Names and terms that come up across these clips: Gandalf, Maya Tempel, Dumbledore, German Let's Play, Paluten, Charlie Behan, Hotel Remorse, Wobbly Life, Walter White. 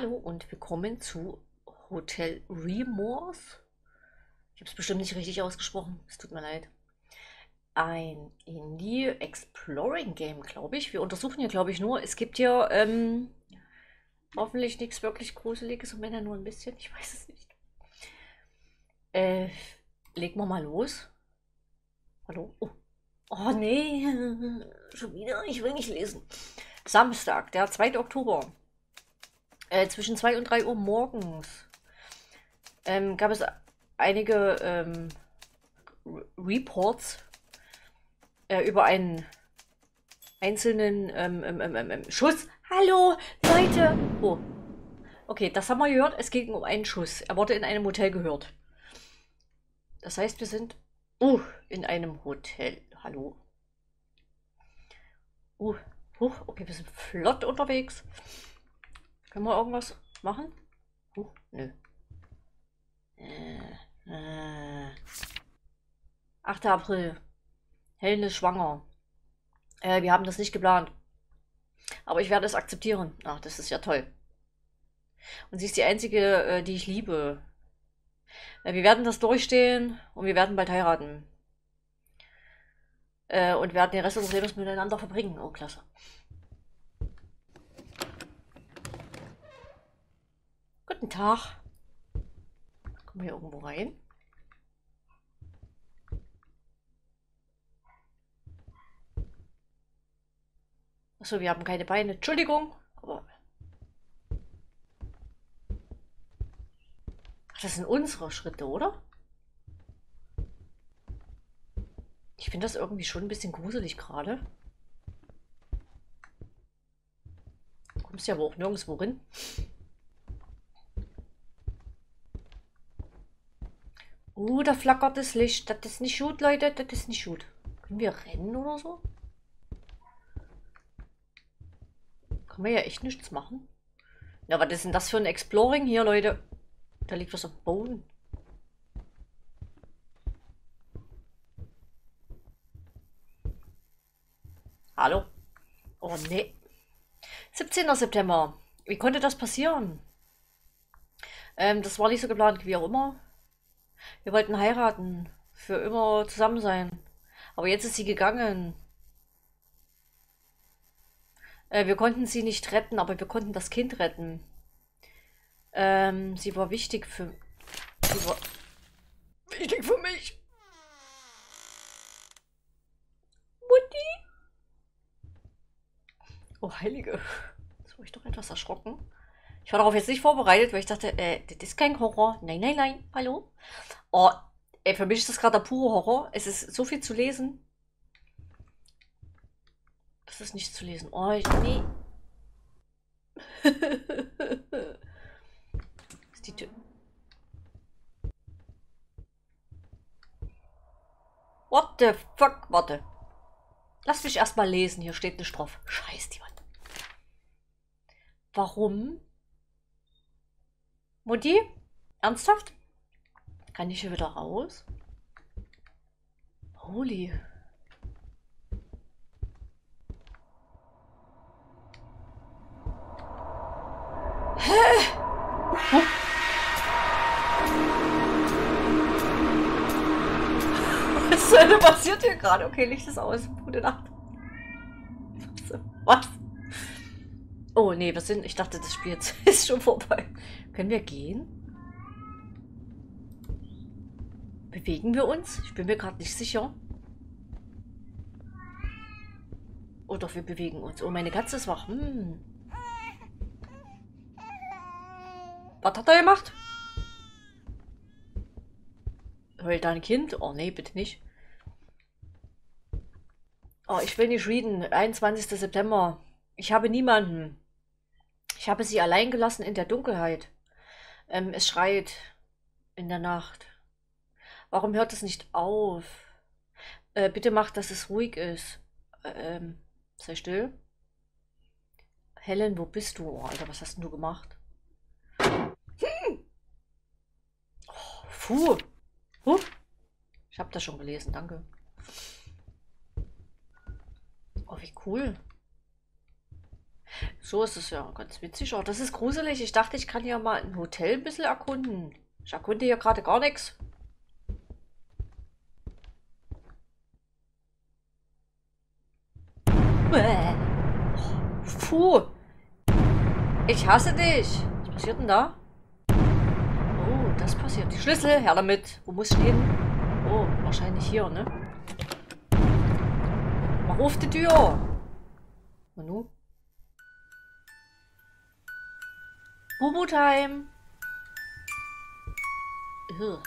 Hallo und willkommen zu Hotel Remorse. Ich habe es bestimmt nicht richtig ausgesprochen, es tut mir leid. Ein Indie-Exploring-Game, glaube ich. Wir untersuchen hier, glaube ich, nur. Es gibt hier hoffentlich nichts wirklich Gruseliges und wenn dann nur ein bisschen, ich weiß es nicht. Legen wir mal los. Hallo? Oh, oh nee, schon wieder, ich will nicht lesen. Samstag, der 2. Oktober. Zwischen 2 und 3 Uhr morgens gab es einige Reports über einen einzelnen Schuss. Hallo, Leute! Oh. Okay, das haben wir gehört. Es ging um einen Schuss. Er wurde in einem Hotel gehört. Das heißt, wir sind in einem Hotel. Hallo. Okay, wir sind flott unterwegs. Können wir irgendwas machen? Nö. Nee. 8. April. Helen ist schwanger. Wir haben das nicht geplant. Aber ich werde es akzeptieren. Ach, das ist ja toll. Und sie ist die einzige, die ich liebe. Wir werden das durchstehen und wir werden bald heiraten. Und werden den Rest unseres Lebens miteinander verbringen. Oh, klasse. Guten Tag. Kommen wir hier irgendwo rein? Achso, wir haben keine Beine. Entschuldigung. Aber ach, das sind unsere Schritte, oder? Ich finde das irgendwie schon ein bisschen gruselig gerade. Du kommst ja aber auch nirgendwo hin. Da flackert das Licht. Das ist nicht gut, Leute. Das ist nicht gut. Können wir rennen oder so? Kann man ja echt nichts machen. Na, was ist denn das für ein Exploring hier, Leute? Da liegt was am Boden. Hallo? Oh, nee. 17. September. Wie konnte das passieren? Das war nicht so geplant, wie auch immer. Wir wollten heiraten, für immer zusammen sein. Aber jetzt ist sie gegangen. Wir konnten sie nicht retten, aber wir konnten das Kind retten. Sie war wichtig für... Sie war wichtig für mich. Mutti? Oh, Heilige. Jetzt war ich doch etwas erschrocken. Ich war darauf jetzt nicht vorbereitet, weil ich dachte, das ist kein Horror. Nein, nein, nein. Hallo? Oh, ey, für mich ist das gerade der pure Horror. Es ist so viel zu lesen. Es ist nicht zu lesen. Oh, nee. Ist die Tür. What the fuck? Warte. Lass mich erstmal lesen. Hier steht eine Strophe. Scheiß die Wand. Warum? Mutti? Ernsthaft? Kann ich hier wieder raus? Holy. Hä? Huh? Was denn passiert hier gerade? Okay, Licht ist aus. Gute Nacht. Was? Oh nee, was sind? Ich dachte, das Spiel ist schon vorbei. Können wir gehen? Bewegen wir uns? Ich bin mir gerade nicht sicher. Oh doch, wir bewegen uns. Oh, meine Katze ist wach. Hm. Was hat er gemacht? Heult dein Kind? Oh nee, bitte nicht. Oh, ich will nicht reden. 21. September. Ich habe niemanden. Ich habe sie allein gelassen in der Dunkelheit. Es schreit in der Nacht. Warum hört es nicht auf? Bitte macht, dass es ruhig ist. Sei still. Helen, wo bist du? Oh, Alter, was hast denn du gemacht? Hm. Oh, puh. Huh. Ich habe das schon gelesen, danke. Oh, wie cool. So ist es ja. Ganz witzig. Oh, das ist gruselig. Ich dachte, ich kann hier mal ein Hotel ein bisschen erkunden. Ich erkunde hier gerade gar nichts. Puh. Ich hasse dich. Was passiert denn da? Oh, das passiert. Die Schlüssel, her damit. Wo muss ich hin? Oh, wahrscheinlich hier, ne? Mach auf die Tür. Manu. Bubu-Time. Mhm.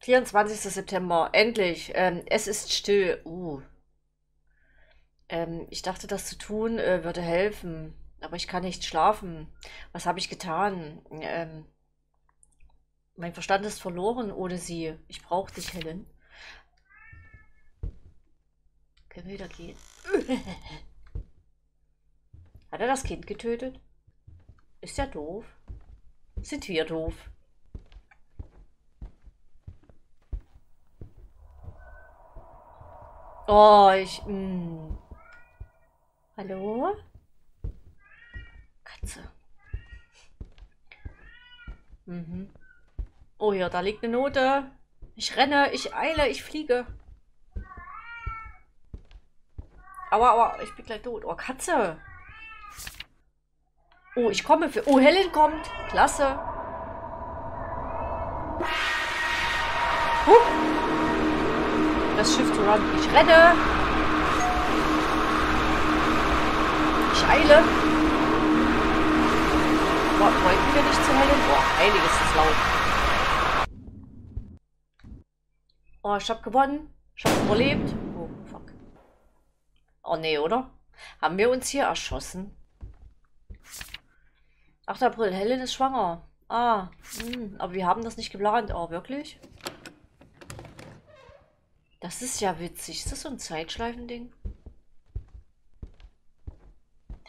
24. September. Endlich. Es ist still. Ich dachte, das zu tun würde helfen. Aber ich kann nicht schlafen. Was habe ich getan? Mein Verstand ist verloren ohne sie. Ich brauche dich, Helen. Können wir wieder gehen? Hat er das Kind getötet? Ist ja doof. Sind wir doof? Oh, ich... Hallo? Katze. Mhm. Oh ja, da liegt eine Note. Ich renne, ich eile, ich fliege. Aua, ich bin gleich tot. Oh, Katze. Oh, ich komme für... Oh, Helen kommt. Klasse. Das Schiff zu ran. Ich renne. Ich eile. Boah, wollten wir nicht zu Helen? Boah, einiges ist laut. Oh, ich hab gewonnen. Ich hab überlebt. Oh, fuck. Oh, nee, oder? Haben wir uns hier erschossen? 8. April. Helen ist schwanger. Ah, aber wir haben das nicht geplant. Oh, wirklich? Das ist ja witzig. Ist das so ein Zeitschleifending?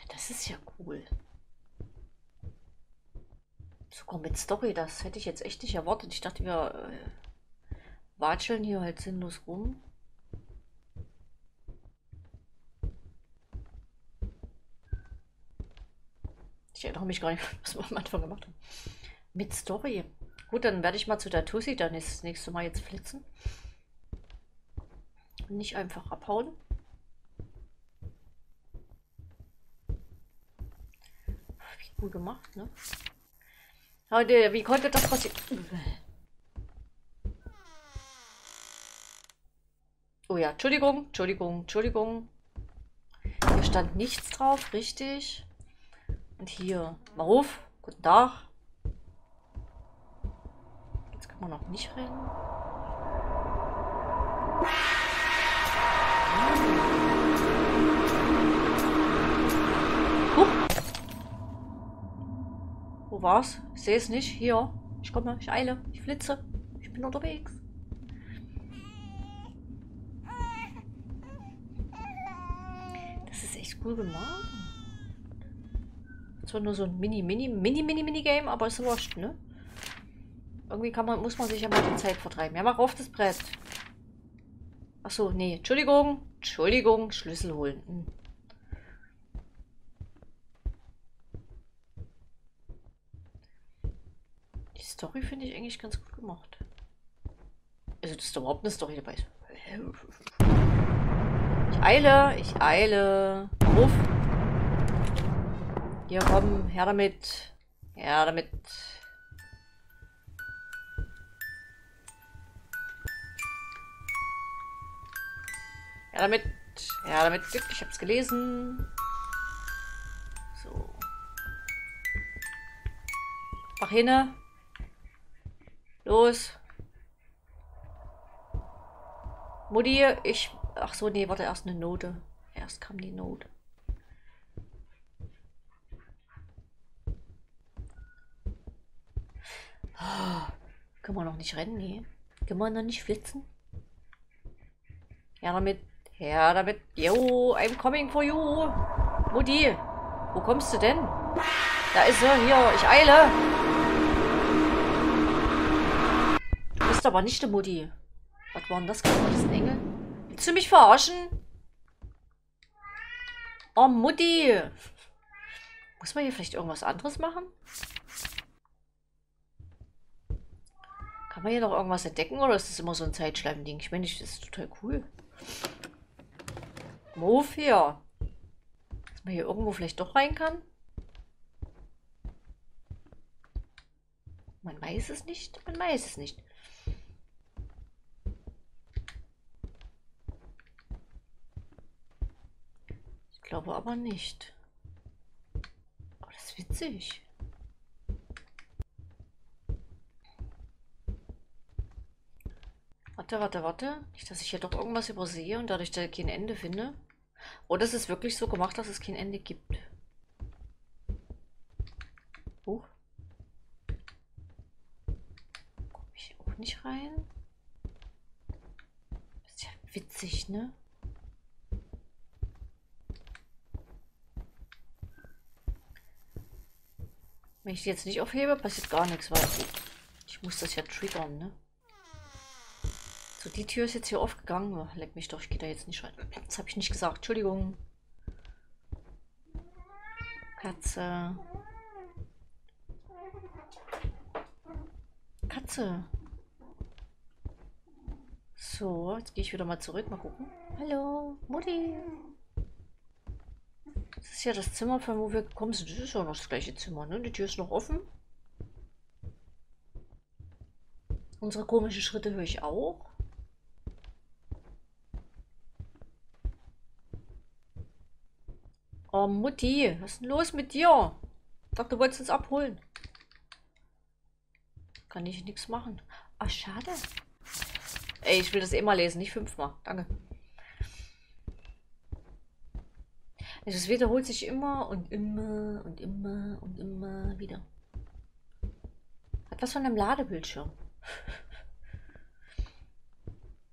Das ist ja cool. Sogar mit Story. Das hätte ich jetzt echt nicht erwartet. Ich dachte, wir... watscheln hier halt sinnlos rum. Ich erinnere mich gar nicht, was wir am Anfang gemacht haben. Mit Story. Gut, dann werde ich mal zu der Tussi dann das nächste Mal jetzt flitzen. Und nicht einfach abhauen. Wie gut gemacht, ne? Leute, wie konnte das passieren? Oh ja, Entschuldigung. Hier stand nichts drauf, richtig. Und hier, Maruf, guten Tag. Jetzt kann man noch nicht reden. Wo war's? Ich sehe es nicht. Hier, ich komme, ich eile, ich flitze. Ich bin unterwegs. Cool gemacht. Zwar nur so ein Mini-Game, aber ist wurscht, ne? Irgendwie kann man, muss man sich ja mal die Zeit vertreiben. Ja, mach auf das Brett. Achso, nee. Entschuldigung. Schlüssel holen. Die Story finde ich eigentlich ganz gut gemacht. Also, das ist überhaupt eine Story dabei. Ich eile. Ruf. Hier, komm, her damit. Her damit. Ich hab's gelesen. So. Mach hin. Los. Mutti, ich... Ach so, nee, warte, erst eine Note. Erst kam die Note. Oh, können wir noch nicht rennen? Nee. Können wir noch nicht flitzen? Ja, damit. Yo, I'm coming for you. Mutti, wo kommst du denn? Da ist er, hier, ich eile. ist aber nicht der Mutti. Was war denn das? Ist ein Engel? Willst du mich verarschen? Oh, Mutti. Muss man hier vielleicht irgendwas anderes machen? Kann man hier noch irgendwas entdecken oder ist das immer so ein Zeitschleifending? Ich meine, das ist total cool. Move hier. Dass man hier irgendwo vielleicht doch rein kann. Man weiß es nicht. Man weiß es nicht. Ich glaube aber nicht. Oh, das ist witzig. Warte, warte, warte. Nicht, dass ich hier doch irgendwas übersehe und dadurch da kein Ende finde. Oder es ist wirklich so gemacht, dass es kein Ende gibt. Huch. Nicht rein. Das ist ja witzig, ne? Wenn ich die jetzt nicht aufhebe, passiert gar nichts, weil ich muss das ja triggern, ne? So, die Tür ist jetzt hier aufgegangen. Oh, leck mich doch, ich gehe da jetzt nicht rein. Das habe ich nicht gesagt, Entschuldigung. Katze. Katze. So, jetzt gehe ich wieder mal zurück, mal gucken. Hallo, Mutti. Das ist ja das Zimmer, von wo wir gekommen sind. Das ist ja noch das gleiche Zimmer, ne? Die Tür ist noch offen. Unsere komischen Schritte höre ich auch. Oh, Mutti, was ist denn los mit dir? Ich dachte, du wolltest uns abholen. Kann ich nichts machen. Ach, schade. Ey, ich will das eh mal lesen, nicht 5-mal. Danke. Es wiederholt sich immer und immer und immer und immer wieder. Hat was von einem Ladebildschirm.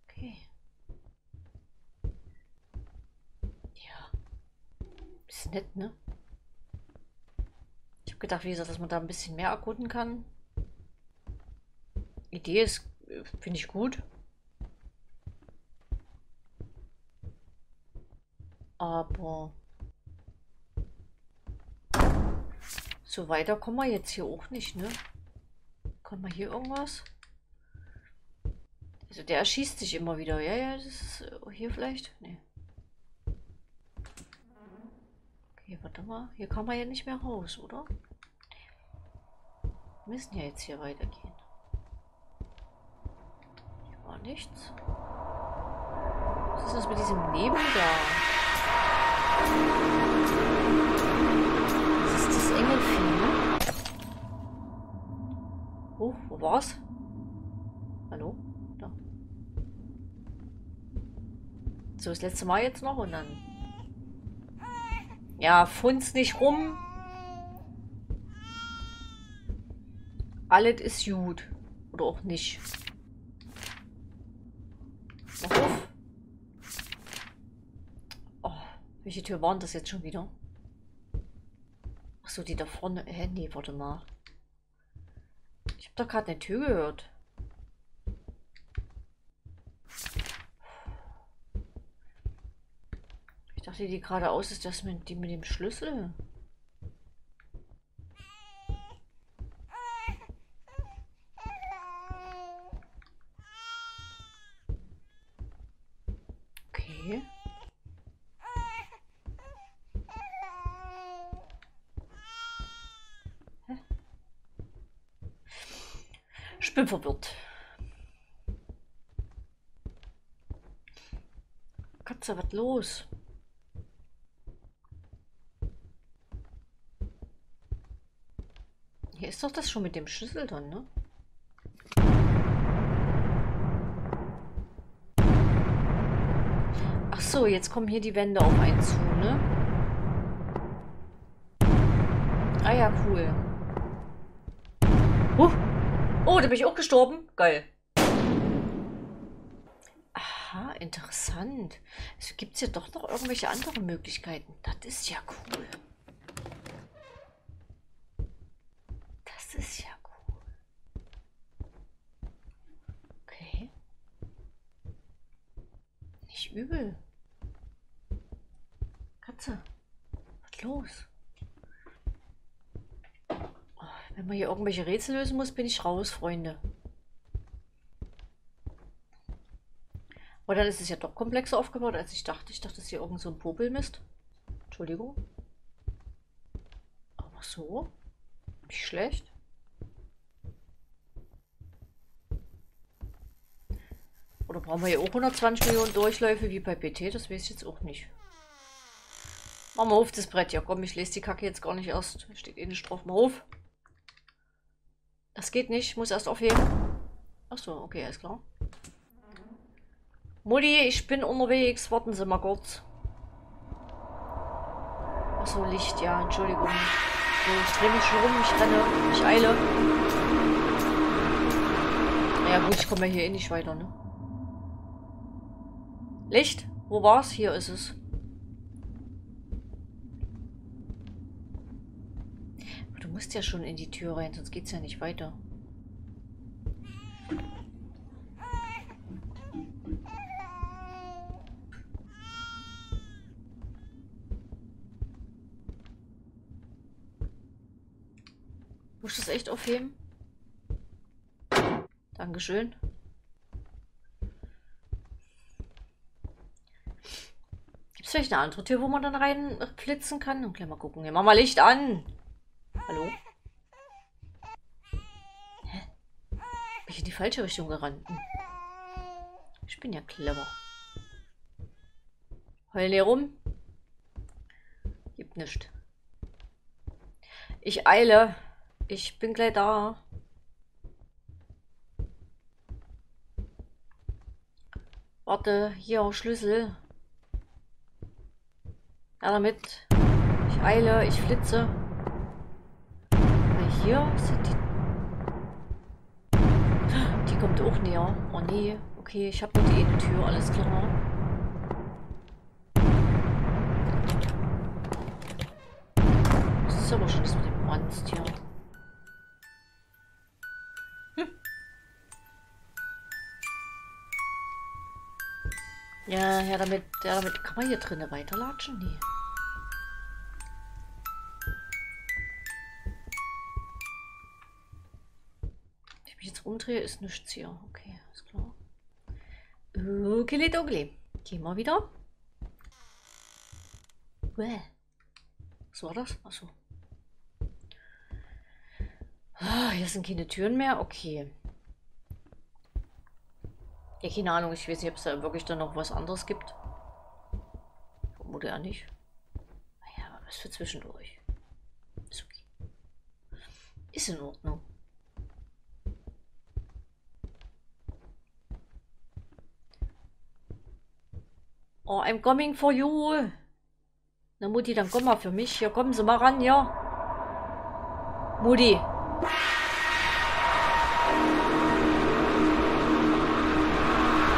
Okay. Ja. Ist nett, ne? Ich habe gedacht, wie gesagt, dass man da ein bisschen mehr erkunden kann. Idee ist, finde ich gut. Aber so weiter kommen wir jetzt hier auch nicht, ne? Können wir hier irgendwas? Also der erschießt sich immer wieder. Ja, das ist hier vielleicht? Nee. Okay, warte mal. Hier kann man ja nicht mehr raus, oder? Nee. Wir müssen ja jetzt hier weitergehen. Hier war nichts. Was ist das mit diesem Nebel da? Das ist das Engelvieh, ne? Oh, wo war's? Hallo? Da. So, das letzte Mal jetzt noch und dann... Ja, funz nicht rum. Alles ist gut. Oder auch nicht. Mach auf. Welche Tür waren das jetzt schon wieder? Achso, die da vorne. Hä, nee, warte mal. Ich habe doch gerade eine Tür gehört. Ich dachte, die geradeaus ist das mit, die mit dem Schlüssel. Okay. Ich bin verwirrt. Katze, was los? Hier ist doch das schon mit dem Schlüssel dann, ne? Ach so, jetzt kommen hier die Wände auf einen zu, ne? Ah ja, cool. Oh, da bin ich auch gestorben. Geil. Aha, interessant. Es gibt ja doch noch irgendwelche anderen Möglichkeiten. Das ist ja cool. Das ist ja cool. nicht übel. Katze, was ist los? Wenn man hier irgendwelche Rätsel lösen muss, bin ich raus, Freunde. Aber dann ist es ja doch komplexer aufgebaut, als ich dachte. Ich dachte, das ist hier irgend so ein Popelmist. Entschuldigung. Aber so. Nicht schlecht. Oder brauchen wir hier auch 120 Millionen Durchläufe wie bei PT? Das weiß ich jetzt auch nicht. Machen wir auf das Brett. Ja komm, ich lese die Kacke jetzt gar nicht erst. Steht eh nicht drauf. Mal auf. Das geht nicht, ich muss erst aufheben. Achso, okay, alles klar. Mutti, ich bin unterwegs, warten Sie mal kurz. Achso, Licht, ja, Entschuldigung. So, ich drehe mich schon rum, ich renne, ich eile. Ja gut, ich komme ja hier eh nicht weiter, ne? Licht, wo war's? Hier ist es. Du musst ja schon in die Tür rein, sonst geht's ja nicht weiter. Muss ich das echt aufheben? Dankeschön. Gibt es vielleicht eine andere Tür, wo man dann reinflitzen kann? Und gleich mal gucken. Hier, mach mal Licht an! Hallo? Hä? Bin ich in die falsche Richtung gerannt? Ich bin ja clever. Heul hier rum. Gibt nichts. Ich eile. Ich bin gleich da. Warte, hier auch Schlüssel. Ja, damit. Ich eile, ich flitze. Hier sind die. Die kommt auch näher. Oh nee. Okay, ich habe nur die Innentür. Alles klar. Das ist aber schon das mit dem Monster hier. Hm. Ja, ja, damit kann man hier drinnen weiterlatschen. Nee. Umdrehe ist nichts hier. Okay, alles klar. Okay, dogli. Gehen wir wieder. Was war das? Achso. Ah, hier sind keine Türen mehr. Okay. Ja, keine Ahnung. Ich weiß nicht, ob es da wirklich dann noch was anderes gibt. Vermute ja nicht. Naja, aber was für zwischendurch. Ist okay. Ist in Ordnung. Oh, I'm coming for you. Na Mutti, dann komm mal für mich. Hier, kommen Sie mal ran, ja. Mutti.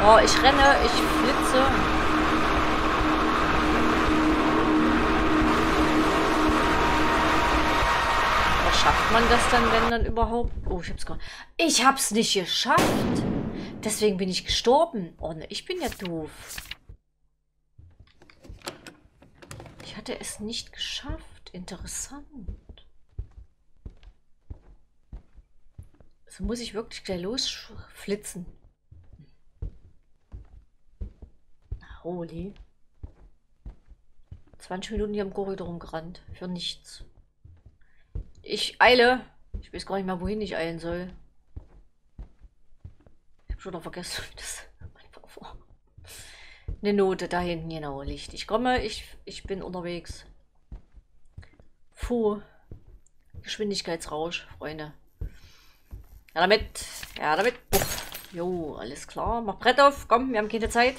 Oh, ich renne, ich flitze. Aber schafft man das dann, wenn dann überhaupt? Oh, ich hab's gar nicht. Ich hab's nicht geschafft. Deswegen bin ich gestorben. Oh, ne, ich bin ja doof. Ich hatte es nicht geschafft. Interessant. So muss ich wirklich gleich losflitzen. Na, holy. 20 Minuten hier im Korridor rumgerannt. Für nichts. Ich eile. Ich weiß gar nicht mal, wohin ich eilen soll. Ich habe schon noch vergessen, dass das war. Eine Note da hinten, genau, Licht. Ich komme, ich bin unterwegs. Puh. Geschwindigkeitsrausch, Freunde. Ja, damit. Ja, damit. Uff. Jo, alles klar. Mach Brett auf. Komm, wir haben keine Zeit.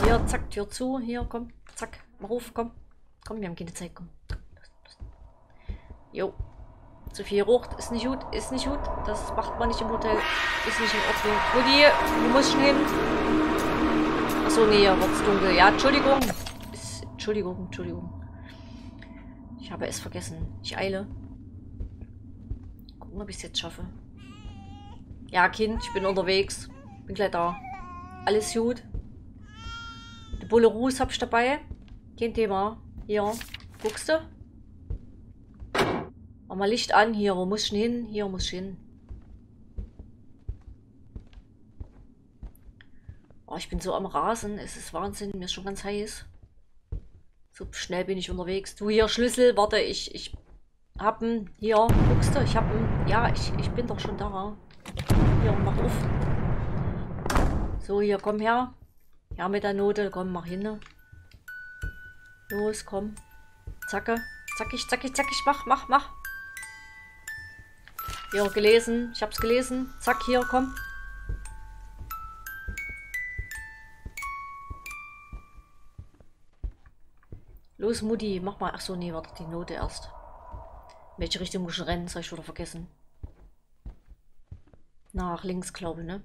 Hier, zack, Tür zu. Hier, komm. Zack, mach auf, komm. Komm, wir haben keine Zeit, komm. Los. Jo. Zu viel Rucht ist nicht gut, ist nicht gut. Das macht man nicht im Hotel. Ist nicht in Ordnung. Mutti, du musst schon hin. Achso, nee, hier wird's dunkel. Ja, Entschuldigung. Entschuldigung. Ich habe es vergessen. Ich eile. Gucken, ob ich es jetzt schaffe. Ja, Kind, ich bin unterwegs. Bin gleich da. Alles gut. Die Bolerus hab ich dabei. Kein Thema. Hier, guckst du? Mach mal Licht an hier. Wo muss ich hin? Hier muss ich hin. Oh, ich bin so am Rasen. Es ist Wahnsinn. Mir ist schon ganz heiß. So schnell bin ich unterwegs. Du hier, Schlüssel. Warte, ich hab ihn. Hier, guckst du? Ich hab ihn. Ja, ich bin doch schon da. Hier, mach auf. So, hier, komm her. Ja, mit der Note. Komm, mach hin. Los, komm. Zacke. Zackig. Mach. Ja, gelesen. Ich hab's gelesen. Zack, hier, komm. Los, Mutti, mach mal. Achso, nee, warte, die Note erst. In welche Richtung muss ich rennen? Das habe ich wieder vergessen. Nach links, glaube ich, ne?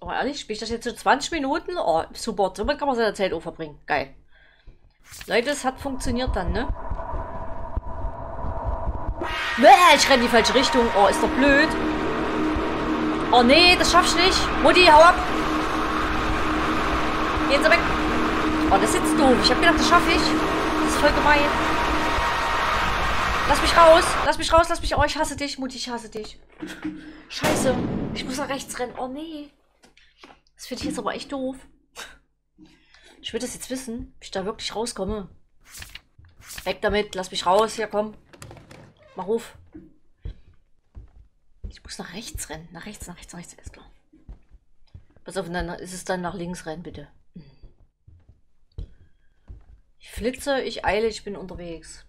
Oh, ehrlich, spiele ich das jetzt so 20 Minuten? Oh, super. Somit kann man seine Zeit auch verbringen. Geil. Leute, es hat funktioniert dann, ne? Bäh, ich renne in die falsche Richtung. Oh, ist doch blöd. Oh, nee, das schaffst du nicht. Mutti, hau ab. Gehen Sie weg. Oh, das ist jetzt doof. Ich habe gedacht, das schaffe ich. Das ist voll gemein. Lass mich raus. Oh, ich hasse dich, Mutti. Ich hasse dich. Scheiße. Ich muss nach rechts rennen. Oh, nee. Das finde ich jetzt aber echt doof. Ich will das jetzt wissen, ob ich da wirklich rauskomme. Weg damit. Lass mich raus. Hier, komm. Mach auf. Ich muss nach rechts rennen. Nach rechts. Alles klar. Pass auf, dann ist es dann nach links rennen, bitte. Ich flitze, ich eile, ich bin unterwegs.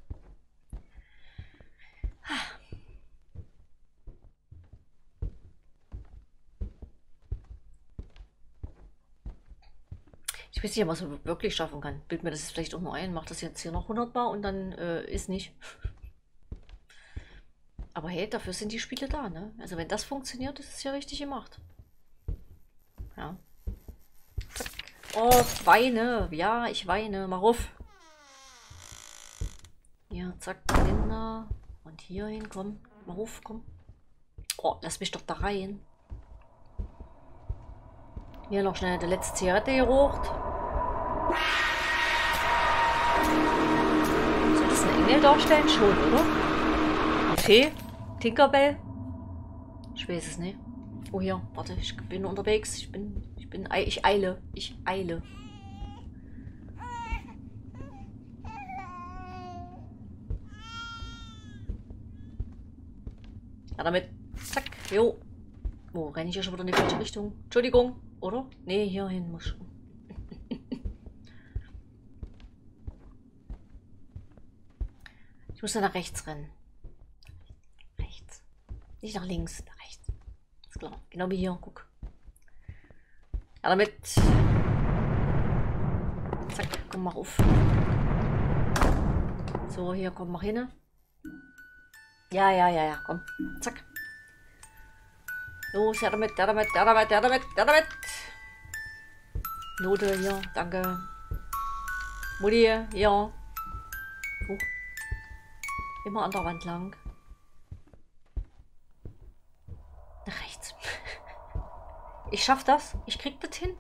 Ich weiß nicht, was man wirklich schaffen kann. Bild mir das jetzt vielleicht auch nur ein. Mach das jetzt hier noch 100 Mal und dann ist nicht. Aber hey, dafür sind die Spiele da, ne? Also wenn das funktioniert, ist es ja richtig gemacht. Ja. Zack. Oh, weine. Ja, ich weine. Mach auf. Ja, zack, Kinder. Und hier hin, komm. Mach auf, komm. Oh, lass mich doch da rein. Hier noch schnell die letzte Zigarette geraucht. Soll das einen Engel darstellen? Schon, oder? Okay. Tinkerbell? Ich weiß es nicht. Oh, hier. Warte, ich bin unterwegs. Ich eile. Ja, damit. Zack. Jo. Oh, renne ich ja schon wieder in die falsche Richtung. Entschuldigung, oder? Nee, hier hin muss ich. Ich muss da nach rechts rennen. Rechts. Nicht nach links, nach rechts. Ist klar. Genau wie hier. Guck. Ja, damit. Zack, komm, mach auf. So, hier, komm, mach hin. Ja, komm. Zack. Los, ja damit. Note, hier, danke. Mutti, ja. Hoch. Immer an der Wand lang. Nach rechts. Ich schaff das. Ich krieg das hin.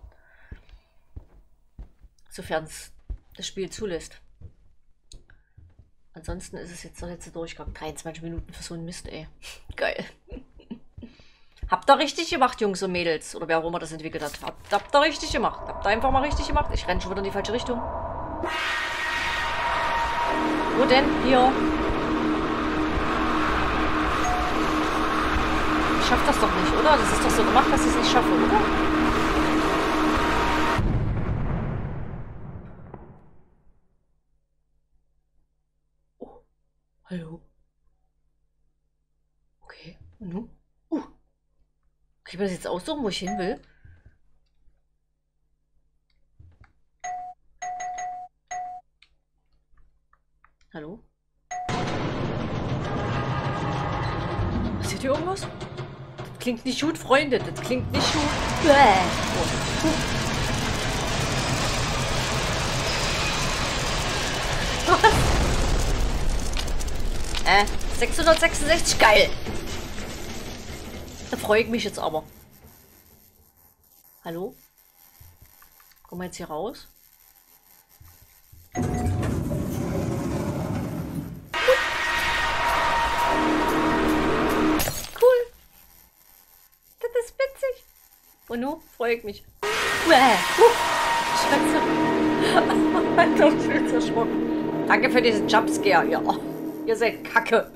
Sofern es das Spiel zulässt. Ansonsten ist es jetzt der letzte Durchgang. 23 Minuten für so einen Mist, ey. Geil. Habt ihr richtig gemacht, Jungs und Mädels. Oder wer auch immer das entwickelt hat. Habt ihr richtig gemacht. Habt ihr einfach mal richtig gemacht. Ich renne schon wieder in die falsche Richtung. Wo denn? Hier. Ich schaff das doch nicht, oder? Das ist doch so gemacht, dass ich es nicht schaffe, oder? Oh. Hallo. Okay. Und nun? Kann ich mir das jetzt aussuchen, wo ich hin will? Hallo? Seht ihr irgendwas? Klingt nicht gut, Freunde. Das klingt nicht gut. Bäh. Oh. 666, geil. freue ich mich jetzt aber. Hallo? Kommen wir jetzt hier raus? Und nun freue ich mich. Scheiße. So viel zerschrocken. Danke für diesen Jumpscare. Ja, ihr seid Kacke.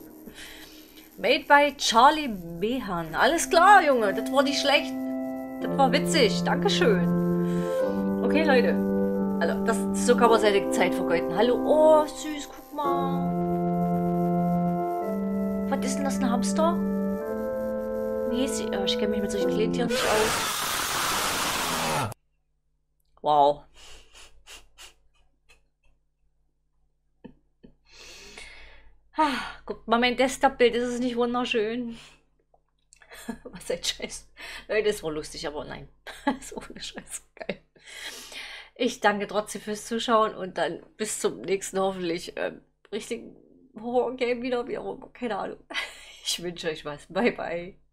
Made by Charlie Behan. Alles klar, Junge. Das war nicht schlecht. Das war witzig. Dankeschön. Okay, Leute. Also, das, so kann man seine Zeit vergeuden. Hallo. Oh, süß. Guck mal. Was ist denn das? Ein Hamster? Nee, ich kenne mich mit solchen Kleintieren nicht aus. Wow. Guckt mal mein Desktop-Bild, ist es nicht wunderschön? Was ein Scheiß. Leute, das war lustig, aber nein. Das ist ohne Scheiß geil. Ich danke trotzdem fürs Zuschauen und dann bis zum nächsten hoffentlich richtigen Horror-Game wieder. Keine Ahnung. Ich wünsche euch was. Bye, bye.